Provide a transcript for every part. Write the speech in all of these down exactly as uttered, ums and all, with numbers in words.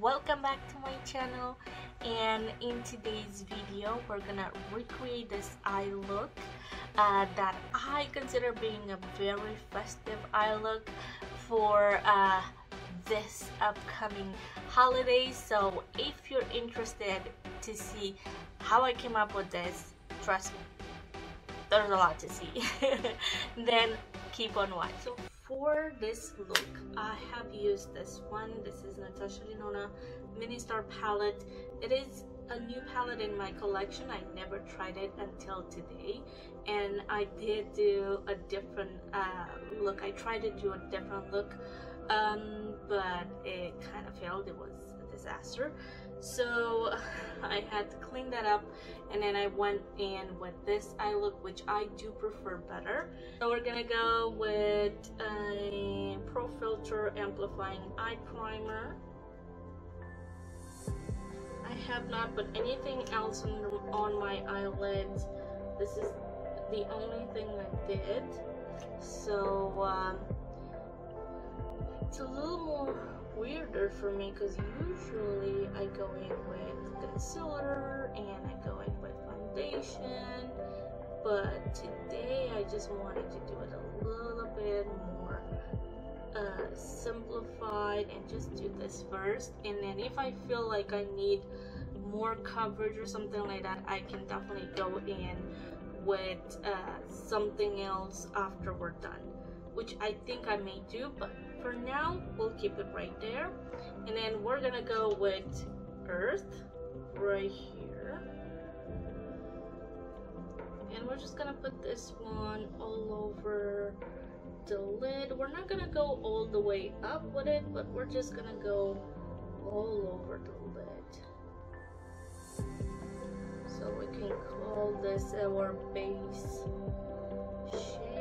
Welcome back to my channel, and in today's video we're gonna recreate this eye look uh, that I consider being a very festive eye look for uh, this upcoming holiday. So if you're interested to see how I came up with this, trust me, there's a lot to see. Then keep on watching. For this look, I have used this one. This is Natasha Denona Mini Star palette. It is a new palette in my collection. I never tried it until today, and I did do a different uh, look. I tried to do a different look, um, but it kind of failed. It was a disaster. So I had to clean that up, and then I went in with this eye look, which I do prefer better. So we're gonna go with a Pro Filter Amplifying Eye Primer. I have not put anything else on, on my eyelids. This is the only thing I did. So um, it's a little more weirder for me, because usually I go in with concealer and I go in with foundation, but today I just wanted to do it a little bit more uh, simplified and just do this first, and then if I feel like I need more coverage or something like that, I can definitely go in with uh, something else after we're done, which I think I may do, but for now we'll keep it right there. And then we're gonna go with Earth right here, and we're just gonna put this one all over the lid. We're not gonna go all the way up with it, but we're just gonna go all over the lid, so we can call this our base shape.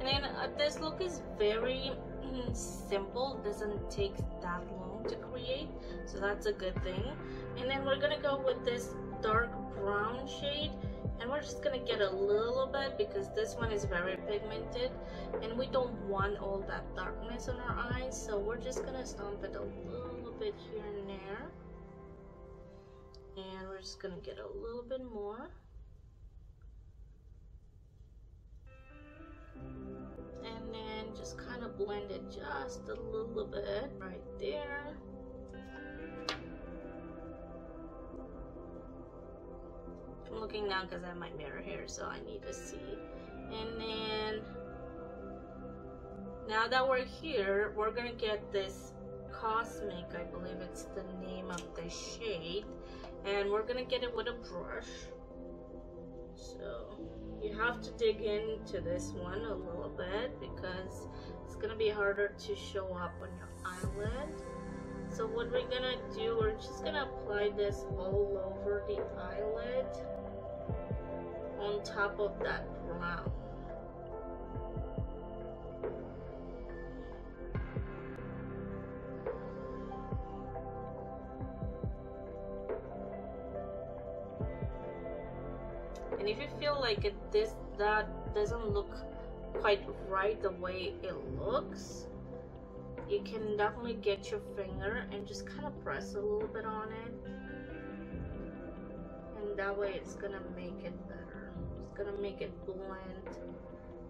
And then uh, this look is very simple, doesn't take that long to create, so that's a good thing. And then we're gonna go with this dark brown shade, and we're just gonna get a little bit, because this one is very pigmented and we don't want all that darkness on our eyes, so we're just gonna stomp it a little bit here and there, and we're just gonna get a little bit more. And then just kind of blend it just a little bit right there. I'm looking now because I have my mirror here, so I need to see. And then now that we're here, we're gonna get this Cosmic, I believe it's the name of the shade, and we're gonna get it with a brush. So you have to dig into this one a little bit, because it's gonna be harder to show up on your eyelid. So what we're gonna do, we're just gonna apply this all over the eyelid on top of that brown. And if you feel like it, this that doesn't look quite right the way it looks, you can definitely get your finger and just kind of press a little bit on it, and that way it's gonna make it better. It's gonna make it blend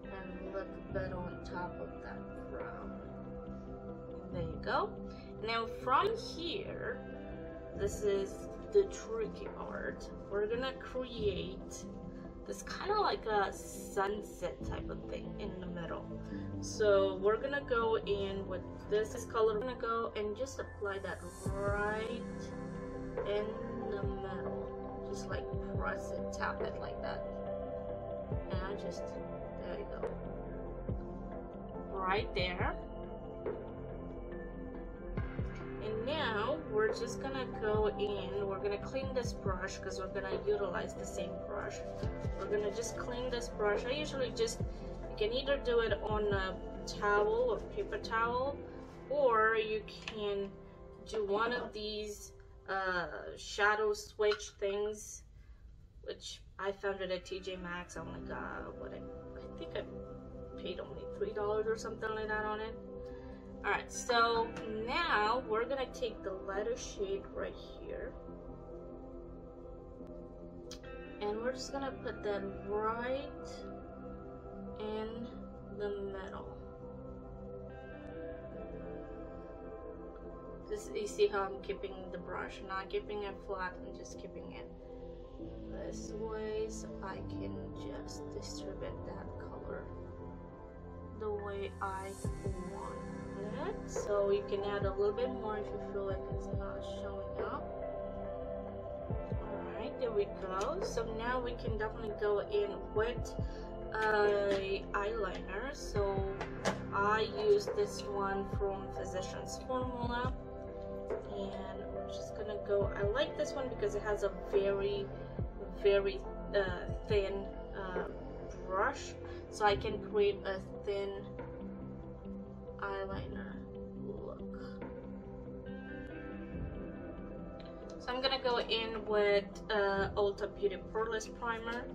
and look better on top of that brown. There you go. Now from here, this is the tricky part. We're gonna create this kind of like a sunset type of thing in the middle. So we're gonna go in with this, this color. We're gonna go and just apply that right in the middle. Just like press it, tap it like that. And I just, there you go. Right there. And now we're just gonna go in, we're gonna clean this brush, because we're gonna utilize the same brush. We're gonna just clean this brush. I usually just, you can either do it on a towel, a paper towel, or you can do one of these uh, shadow switch things, which I found it at T J Maxx. I'm like, uh, what I, I think I paid only three dollars or something like that on it. All right, so now we're gonna take the lighter shade right here, and we're just gonna put that right in the middle. Just, you see how I'm keeping the brush, not keeping it flat and just keeping it this way, so I can just distribute that color the way I want it. So you can add a little bit more if you feel like it's not showing up. Alright, there we go. So now we can definitely go in with a eyeliner. So I use this one from Physicians Formula, and we're just gonna go. I like this one because it has a very very uh, thin uh, brush, so I can create a thin eyeliner look. So I'm gonna go in with uh, Ulta Beauty Poreless Primer.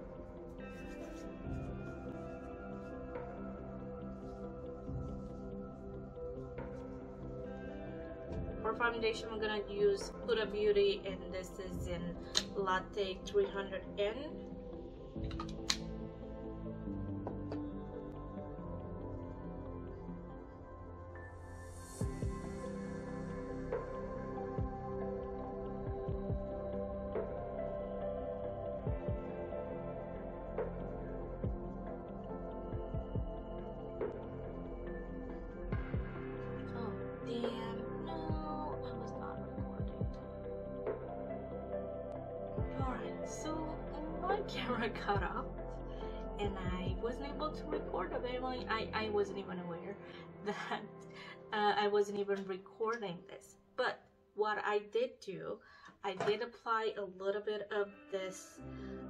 For foundation, I'm gonna use Huda Beauty, and this is in Latte three hundred N. Camera cut off and I wasn't able to record. Apparently I, I wasn't even aware that uh, I wasn't even recording this, but what I did do, I did apply a little bit of this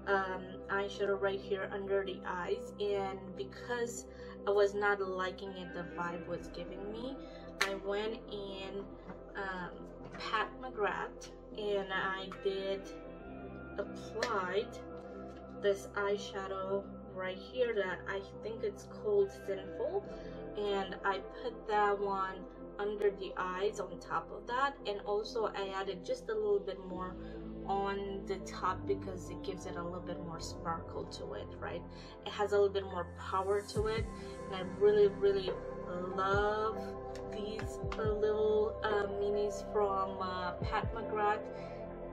um, eyeshadow right here under the eyes, and because I was not liking it, the vibe was giving me, I went in um, Pat McGrath, and I did applied this eyeshadow right here that I think it's called Sinful, and I put that one under the eyes on top of that, and also I added just a little bit more on the top because it gives it a little bit more sparkle to it, right? It has a little bit more power to it, and I really really love these little uh, minis from uh, Pat McGrath.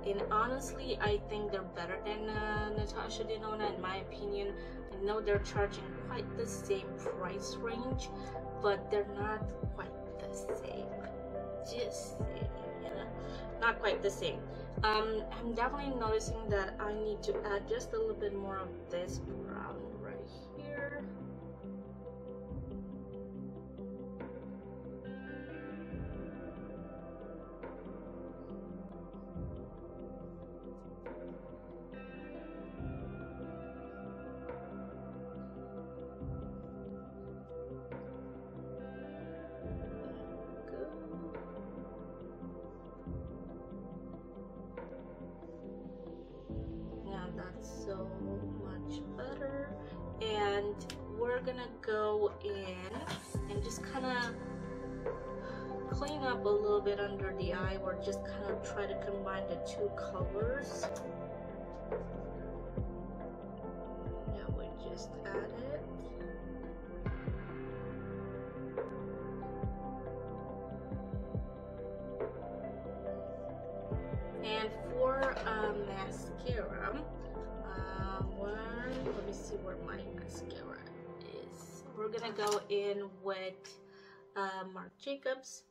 And honestly, I think they're better than uh, Natasha Denona, in my opinion. I know they're charging quite the same price range, but they're not quite the same. Just saying, yeah. Not quite the same. Um, I'm definitely noticing that I need to add just a little bit more of this brown right here. So much better, and we're gonna go in and just kind of clean up a little bit under the eye, or just kind of try to combine the two colors. Now we just add it. And for uh, mascara, let me see where my mascara is. We're gonna go in with uh, Marc Jacobs.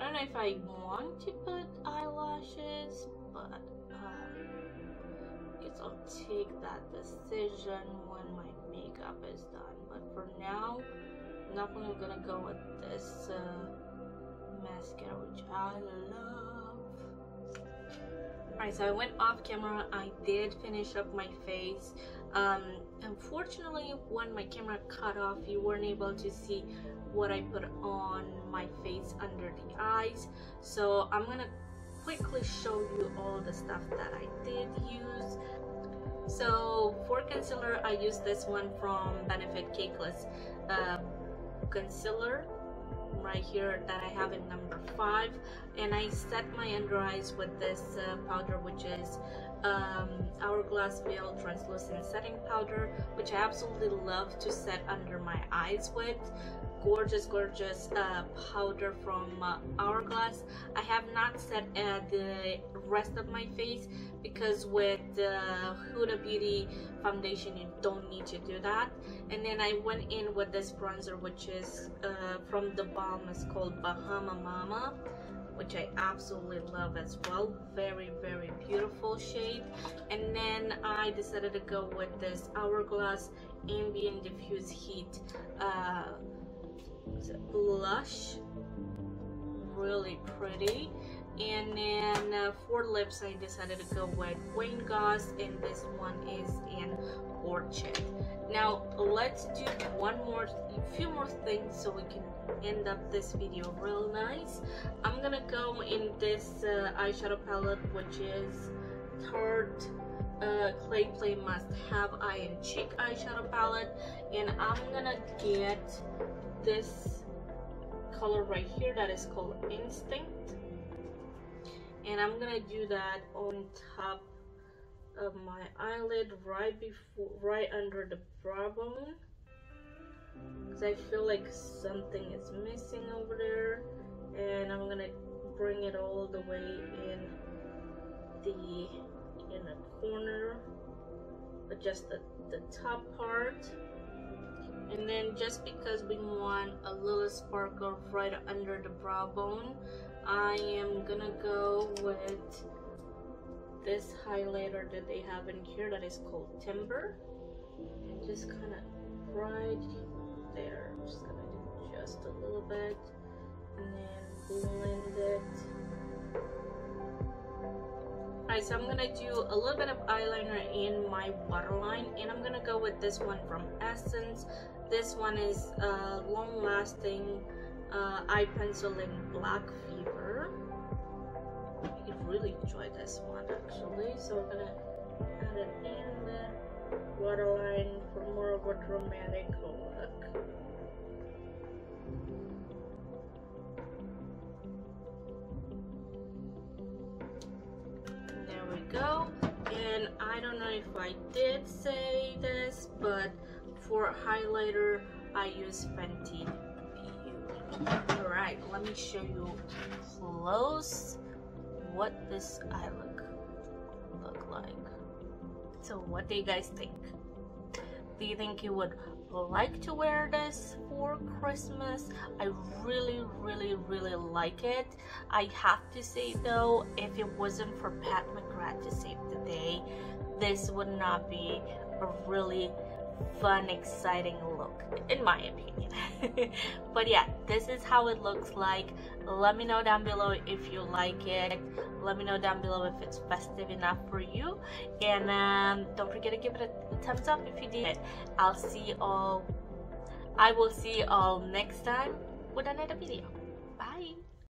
I don't know if I want to put eyelashes, but uh, I guess I'll take that decision when my makeup is done. But for now, I'm definitely gonna go with this uh, mascara, which I love. Alright, so I went off camera. I did finish up my face. Um, unfortunately, when my camera cut off, you weren't able to see what I put on my face under the eyes. So I'm gonna quickly show you all the stuff that I did use. So for concealer, I use this one from Benefit Cakeless uh, concealer right here that I have in number five, and I set my under eyes with this uh, powder, which is um, Hourglass Veil Translucent Setting Powder, which I absolutely love to set under my eyes with. Gorgeous, gorgeous uh, powder from uh, Hourglass. I have not set uh, the rest of my face because with the uh, Huda Beauty foundation you don't need to do that. And then I went in with this bronzer, which is uh, from the balm, it's called Bahama Mama, which I absolutely love as well. Very, very beautiful shade. And then I decided to go with this Hourglass Ambient Diffuse Heat uh, blush, really pretty. And then uh, for lips, I decided to go with Wayne Goss, and this one is in Orchid. Now let's do one more, few more things so we can end up this video real nice. I'm gonna go in this uh, eyeshadow palette, which is Tarte uh, Clay Play Must Have Eye and Cheek eyeshadow palette, and I'm gonna get this color right here that is called Instinct, and I'm gonna do that on top of my eyelid, right before, right under the brow bone, because I feel like something is missing over there. And I'm gonna bring it all the way in the inner corner, but just the, the top part. And then just because we want a little sparkle right under the brow bone, I am gonna go with this highlighter that they have in here that is called Timber, and just kind of right there. I'm just gonna do just a little bit and then blend it. Alright, so I'm gonna do a little bit of eyeliner in my waterline, and I'm gonna go with this one from Essence. This one is uh, Long Lasting uh, Eye Pencil in Black Fever. I really enjoy this one actually, so we're gonna add it in the waterline for more of a dramatic look. There we go. And I don't know if I did say this, but for highlighter I use Fenty Beauty. Alright, let me show you close what this eye look look like. So what do you guys think? Do you think you would like to wear this for Christmas? I really, really, really like it. I have to say though, if it wasn't for Pat McGrath to save the day, this would not be a really fun, exciting look in my opinion. But yeah, this is how it looks like. Let me know down below if you like it. Let me know down below if it's festive enough for you, and um, don't forget to give it a thumbs up if you did it. I'll see you all I will see you all next time with another video. Bye.